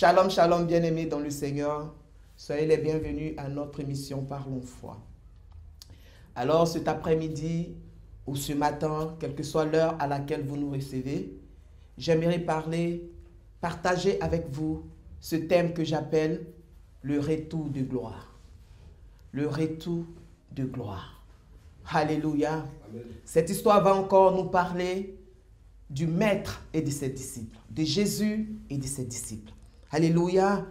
Shalom, shalom, bien-aimés dans le Seigneur. Soyez les bienvenus à notre émission Parlons Foi. Alors cet après-midi ou ce matin, quelle que soit l'heure à laquelle vous nous recevez, j'aimerais partager avec vous ce thème que j'appelle le retour de gloire. Le retour de gloire. Alléluia. Amen. Cette histoire va encore nous parler du maître et de ses disciples, de Jésus et de ses disciples. Alléluia.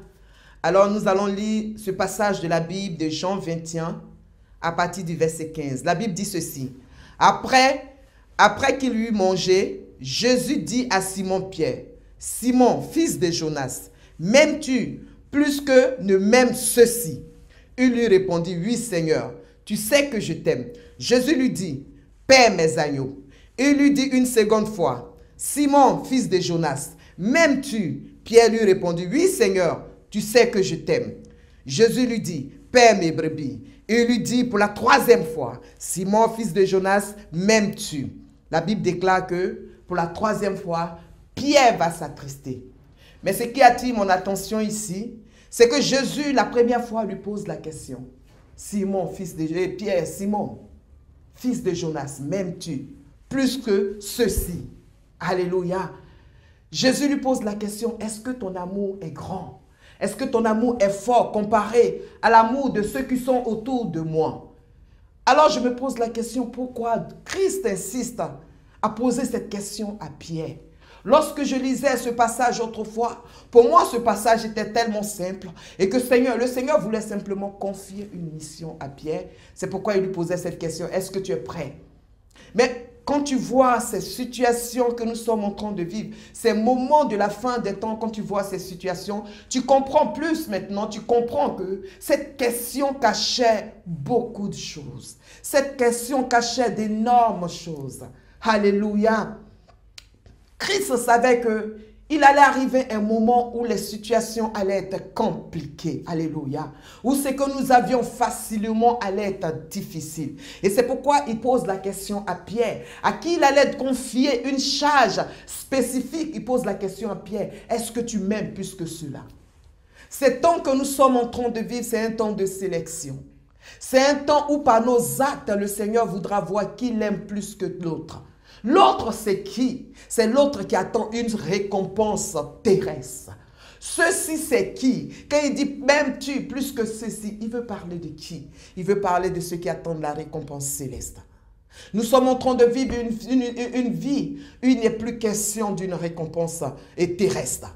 Alors nous allons lire ce passage de la Bible de Jean 21 à partir du verset 15. La Bible dit ceci. Après qu'il eut mangé, Jésus dit à Simon Pierre, « Simon, fils de Jonas, m'aimes-tu plus que ne m'aime ceci ?» Il lui répondit, « Oui, Seigneur, tu sais que je t'aime. » Jésus lui dit, « Paix mes agneaux. » Il lui dit une seconde fois, « Simon, fils de Jonas, m'aimes-tu » Pierre lui répondit, « Oui, Seigneur, tu sais que je t'aime. » Jésus lui dit, « Paix mes brebis. » Il lui dit pour la troisième fois, « Simon, fils de Jonas, m'aimes-tu » La Bible déclare que pour la troisième fois, Pierre va s'attrister. Mais ce qui attire mon attention ici, c'est que Jésus, la première fois, lui pose la question. Simon, fils de Jonas, Pierre, Simon, fils de Jonas, m'aimes-tu plus que ceci? Alléluia. Jésus lui pose la question, est-ce que ton amour est grand? Est-ce que ton amour est fort comparé à l'amour de ceux qui sont autour de moi? Alors je me pose la question, pourquoi Christ insiste à poser cette question à Pierre? Lorsque je lisais ce passage autrefois, pour moi ce passage était tellement simple et que le Seigneur voulait simplement confier une mission à Pierre. C'est pourquoi il lui posait cette question, est-ce que tu es prêt? Mais quand tu vois ces situations que nous sommes en train de vivre, ces moments de la fin des temps, quand tu vois ces situations, tu comprends plus maintenant, tu comprends que cette question cachait beaucoup de choses. Cette question cachait d'énormes choses. Alléluia! Christ savait qu'il allait arriver un moment où les situations allaient être compliquées. Alléluia. Où ce que nous avions facilement allait être difficile. Et c'est pourquoi il pose la question à Pierre, à qui il allait confier une charge spécifique. Il pose la question à Pierre, est-ce que tu m'aimes plus que cela? Ce temps que nous sommes en train de vivre, c'est un temps de sélection. C'est un temps où par nos actes, le Seigneur voudra voir qui l'aime plus que l'autre. L'autre, c'est qui? C'est l'autre qui attend une récompense terrestre. Ceci, c'est qui? Quand il dit « m'aimes-tu plus que ceci », il veut parler de qui? Il veut parler de ceux qui attendent la récompense céleste. Nous sommes en train de vivre une vie. Il n'est plus question d'une récompense terrestre.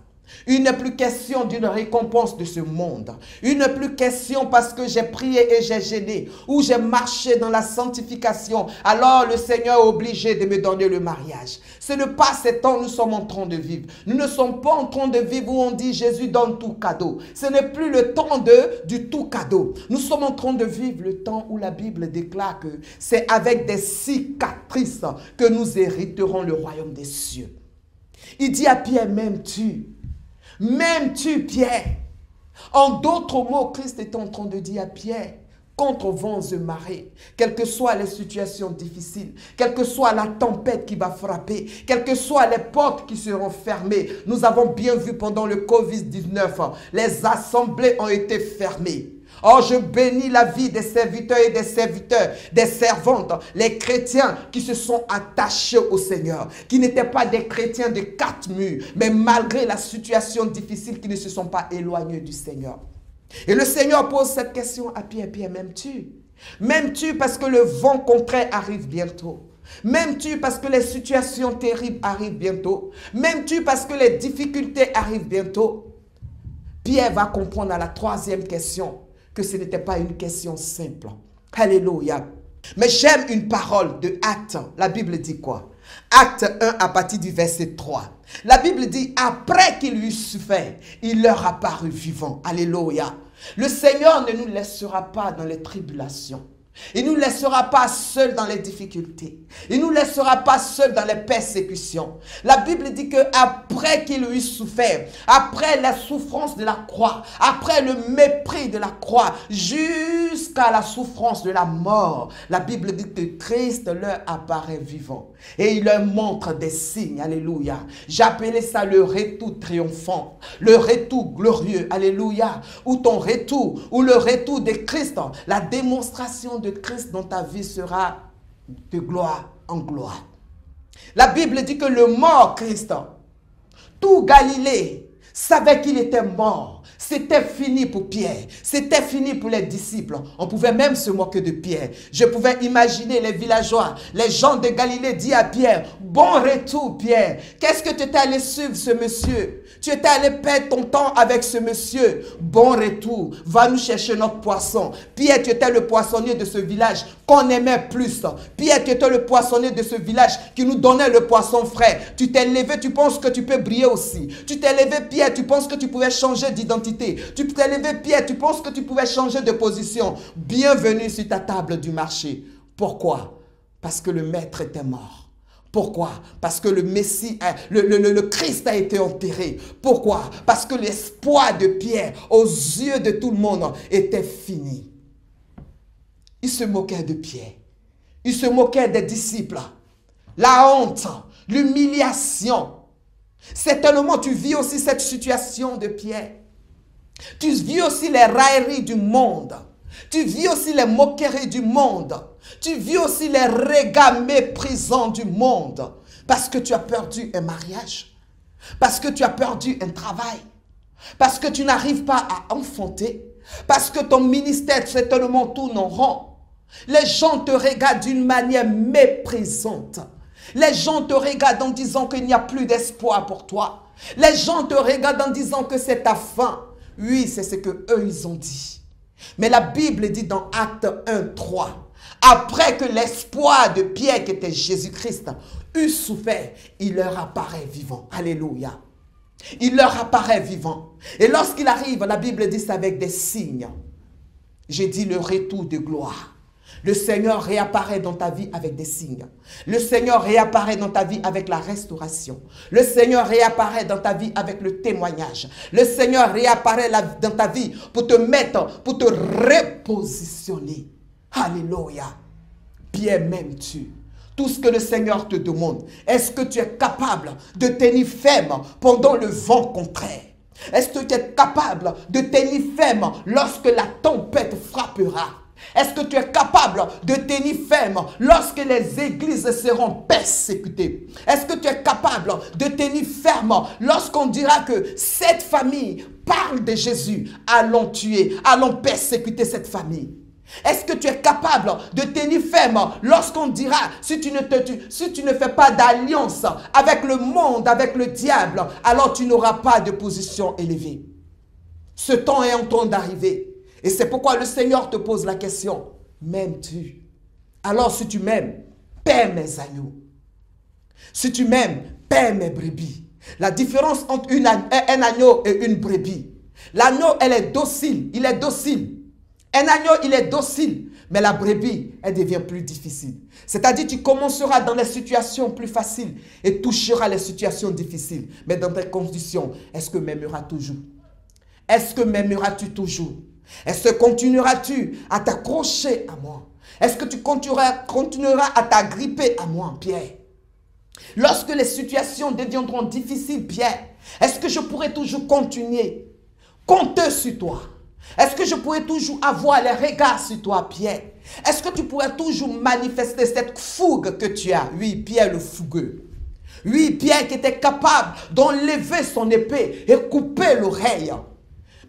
Il n'est plus question d'une récompense de ce monde. Il n'est plus question parce que j'ai prié et j'ai gêné ou j'ai marché dans la sanctification. Alors le Seigneur est obligé de me donner le mariage. Ce n'est pas ce temps que nous sommes en train de vivre. Nous ne sommes pas en train de vivre où on dit Jésus donne tout cadeau. Ce n'est plus le temps du tout cadeau. Nous sommes en train de vivre le temps où la Bible déclare que c'est avec des cicatrices que nous hériterons le royaume des cieux. Il dit à Pierre, m'aimes-tu? M'aimes-tu, Pierre? En d'autres mots, Christ est en train de dire à Pierre, contre vents et marées, quelles que soient les situations difficiles, quelle que soit la tempête qui va frapper, quelles que soient les portes qui seront fermées. Nous avons bien vu pendant le Covid-19, les assemblées ont été fermées. Oh, je bénis la vie des serviteurs et des serviteurs, des servantes, les chrétiens qui se sont attachés au Seigneur, qui n'étaient pas des chrétiens de quatre murs, mais malgré la situation difficile, qui ne se sont pas éloignés du Seigneur. Et le Seigneur pose cette question à Pierre, Pierre, m'aimes-tu? M'aimes-tu parce que le vent contraire arrive bientôt? M'aimes-tu parce que les situations terribles arrivent bientôt? M'aimes-tu parce que les difficultés arrivent bientôt? Pierre va comprendre à la troisième question que ce n'était pas une question simple. Alléluia. Mais j'aime une parole de Actes. La Bible dit quoi? Actes 1 à partir du verset 3. La Bible dit, après qu'il eut souffert, il leur apparut vivant. Alléluia. Le Seigneur ne nous laissera pas dans les tribulations. Il ne nous laissera pas seuls dans les difficultés. Il ne nous laissera pas seuls dans les persécutions. La Bible dit qu'après qu'il eut souffert, après la souffrance de la croix, après le mépris de la croix, jusqu'à la souffrance de la mort, la Bible dit que Christ leur apparaît vivant. Et il leur montre des signes, alléluia. J'appelais ça le retour triomphant, le retour glorieux, alléluia. Ou ton retour, ou le retour de Christ, la démonstration de Christ dans ta vie sera de gloire en gloire. La Bible dit que le mort Christ, tout Galilée savait qu'il était mort. C'était fini pour Pierre, c'était fini pour les disciples. On pouvait même se moquer de Pierre. Je pouvais imaginer les villageois, les gens de Galilée dire à Pierre, « Bon retour Pierre, qu'est-ce que tu étais allé suivre ce monsieur? Tu étais allé perdre ton temps avec ce monsieur. Bon retour, va nous chercher notre poisson. Pierre, tu étais le poissonnier de ce village qu'on aimait plus. Pierre, tu étais le poissonnier de ce village qui nous donnait le poisson frais. Tu t'es levé, tu penses que tu peux briller aussi. Tu t'es levé Pierre, tu penses que tu pouvais changer d'identité. Tu t'es levé Pierre, tu penses que tu pouvais changer de position. Bienvenue sur ta table du marché. Pourquoi? Parce que le maître était mort. Pourquoi? Parce que le Messie, le Christ a été enterré. Pourquoi? Parce que l'espoir de Pierre aux yeux de tout le monde était fini. Il se moquait de Pierre. Il se moquait des disciples. La honte, l'humiliation. Certainement, tu vis aussi cette situation de Pierre. Tu vis aussi les railleries du monde. Tu vis aussi les moqueries du monde. Tu vis aussi les regards méprisants du monde. Parce que tu as perdu un mariage. Parce que tu as perdu un travail. Parce que tu n'arrives pas à enfanter. Parce que ton ministère certainement tourne en rond. Les gens te regardent d'une manière méprisante. Les gens te regardent en disant qu'il n'y a plus d'espoir pour toi. Les gens te regardent en disant que c'est ta fin. Oui, c'est ce que eux ils ont dit. Mais la Bible dit dans Actes 1:3, après que l'espoir de Pierre qui était Jésus-Christ eut souffert, il leur apparaît vivant. Alléluia. Il leur apparaît vivant. Et lorsqu'il arrive, la Bible dit ça avec des signes. J'ai dit le retour de gloire. Le Seigneur réapparaît dans ta vie avec des signes. Le Seigneur réapparaît dans ta vie avec la restauration. Le Seigneur réapparaît dans ta vie avec le témoignage. Le Seigneur réapparaît dans ta vie pour te mettre, pour te repositionner. Alléluia. Pierre m'aime tu. Tout ce que le Seigneur te demande, est-ce que tu es capable de tenir ferme pendant le vent contraire? Est-ce que tu es capable de tenir ferme lorsque la tempête frappera? Est-ce que tu es capable de tenir ferme lorsque les églises seront persécutées? Est-ce que tu es capable de tenir ferme lorsqu'on dira que cette famille parle de Jésus? Allons tuer, allons persécuter cette famille. Est-ce que tu es capable de tenir ferme lorsqu'on dira si tu ne fais pas d'alliance avec le monde, avec le diable, alors tu n'auras pas de position élevée? Ce temps est en train d'arriver. Et c'est pourquoi le Seigneur te pose la question, m'aimes-tu? Alors si tu m'aimes, paie mes agneaux. Si tu m'aimes, paie mes brebis. La différence entre un agneau et une brebis. L'agneau, elle est docile, il est docile. Un agneau, il est docile, mais la brebis, elle devient plus difficile. C'est-à-dire, tu commenceras dans les situations plus faciles et toucheras les situations difficiles. Mais dans tes conditions, est-ce que m'aimeras toujours? Est-ce que m'aimeras-tu toujours? Est-ce que continueras-tu à t'accrocher à moi? Est-ce que tu continueras à t'agripper à moi, Pierre? Lorsque les situations deviendront difficiles, Pierre, est-ce que je pourrai toujours continuer? Compter sur toi. Est-ce que je pourrai toujours avoir les regards sur toi, Pierre? Est-ce que tu pourrais toujours manifester cette fougue que tu as? Oui, Pierre le fougueux. Oui, Pierre qui était capable d'enlever son épée et couper l'oreille.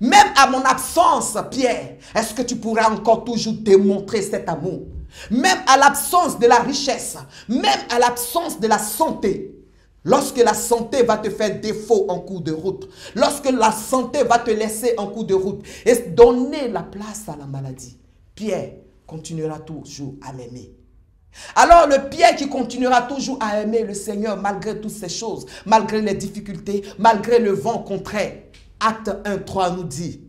Même à mon absence, Pierre, est-ce que tu pourras encore toujours démontrer cet amour? Même à l'absence de la richesse, même à l'absence de la santé, lorsque la santé va te faire défaut en cours de route, lorsque la santé va te laisser en cours de route et donner la place à la maladie, Pierre continuera toujours à m'aimer. Alors le Pierre qui continuera toujours à aimer le Seigneur malgré toutes ces choses, malgré les difficultés, malgré le vent contraire, Acte 1:3 nous dit,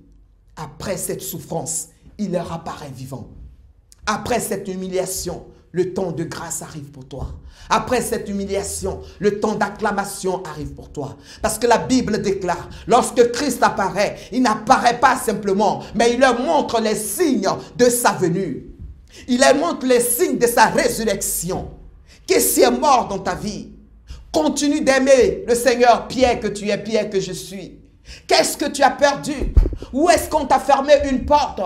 après cette souffrance, il leur apparaît vivant. Après cette humiliation, le temps de grâce arrive pour toi. Après cette humiliation, le temps d'acclamation arrive pour toi. Parce que la Bible déclare, lorsque Christ apparaît, il n'apparaît pas simplement, mais il leur montre les signes de sa venue. Il leur montre les signes de sa résurrection. Qu'est-ce qui est mort dans ta vie? Continue d'aimer le Seigneur, Pierre que tu es, Pierre que je suis. Qu'est-ce que tu as perdu? Où est-ce qu'on t'a fermé une porte?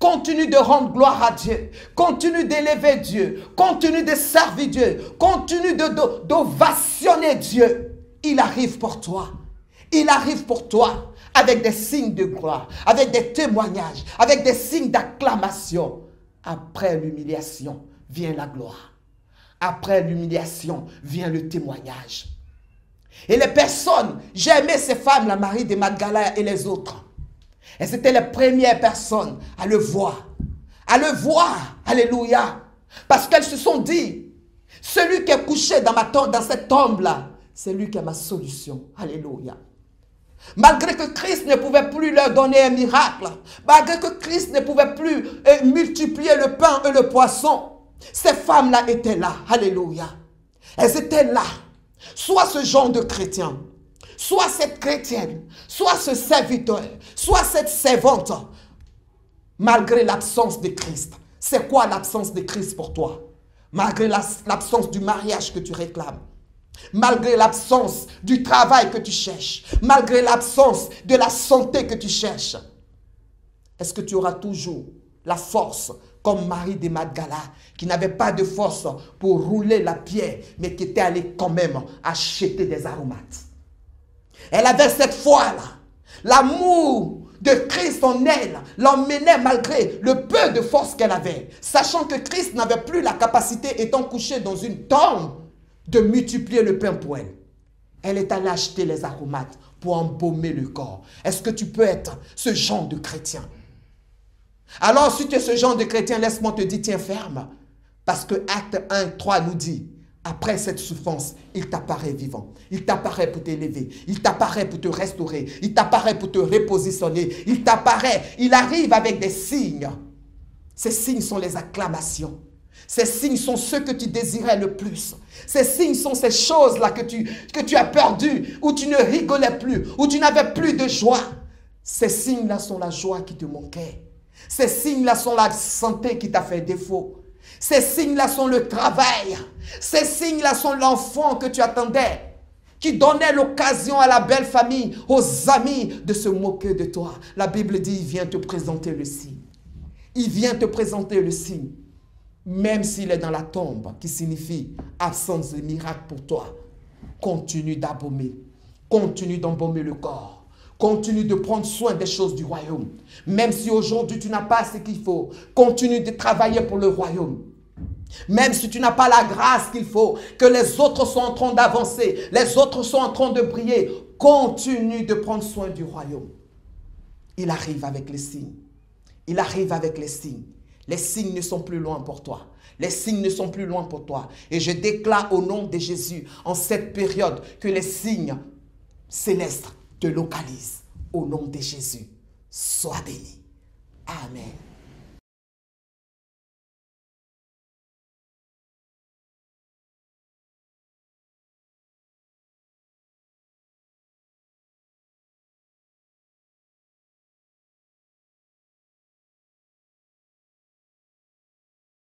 Continue de rendre gloire à Dieu. Continue d'élever Dieu. Continue de servir Dieu. Continue d'ovationner Dieu. Il arrive pour toi. Il arrive pour toi avec des signes de gloire, avec des témoignages, avec des signes d'acclamation. Après l'humiliation vient la gloire. Après l'humiliation vient le témoignage. Et les personnes, j'ai aimé ces femmes, la Marie de Magdala et les autres. Elles étaient les premières personnes à le voir. À le voir, alléluia. Parce qu'elles se sont dit, celui qui est couché dans cette tombe-là, c'est lui qui a ma solution, alléluia. Malgré que Christ ne pouvait plus leur donner un miracle, malgré que Christ ne pouvait plus multiplier le pain et le poisson, ces femmes-là étaient là, alléluia. Elles étaient là. Soit ce genre de chrétien, soit cette chrétienne, soit ce serviteur, soit cette servante, malgré l'absence de Christ. C'est quoi l'absence de Christ pour toi? Malgré l'absence du mariage que tu réclames, malgré l'absence du travail que tu cherches, malgré l'absence de la santé que tu cherches, est-ce que tu auras toujours la force comme Marie de Magdala, qui n'avait pas de force pour rouler la pierre, mais qui était allée quand même acheter des aromates? Elle avait cette foi-là. L'amour de Christ en elle l'emmenait malgré le peu de force qu'elle avait, sachant que Christ n'avait plus la capacité, étant couché dans une tombe, de multiplier le pain pour elle. Elle est allée acheter les aromates pour embaumer le corps. Est-ce que tu peux être ce genre de chrétien? Alors, si tu es ce genre de chrétien, laisse-moi te dire, tiens ferme. Parce que Actes 1:3 nous dit, après cette souffrance, il t'apparaît vivant. Il t'apparaît pour t'élever. Il t'apparaît pour te restaurer. Il t'apparaît pour te repositionner. Il t'apparaît, il arrive avec des signes. Ces signes sont les acclamations. Ces signes sont ceux que tu désirais le plus. Ces signes sont ces choses-là que tu as perdues, où tu ne rigolais plus, où tu n'avais plus de joie. Ces signes-là sont la joie qui te manquait. Ces signes-là sont la santé qui t'a fait défaut. Ces signes-là sont le travail. Ces signes-là sont l'enfant que tu attendais, qui donnait l'occasion à la belle famille, aux amis de se moquer de toi. La Bible dit, il vient te présenter le signe. Il vient te présenter le signe. Même s'il est dans la tombe, qui signifie absence de miracle pour toi, continue d'embaumer. Continue d'embaumer le corps. Continue de prendre soin des choses du royaume. Même si aujourd'hui tu n'as pas ce qu'il faut, continue de travailler pour le royaume. Même si tu n'as pas la grâce qu'il faut, que les autres sont en train d'avancer, les autres sont en train de briller, continue de prendre soin du royaume. Il arrive avec les signes. Il arrive avec les signes. Les signes ne sont plus loin pour toi. Les signes ne sont plus loin pour toi. Et je déclare au nom de Jésus, en cette période, que les signes célestes te localise au nom de Jésus. Sois béni. Amen.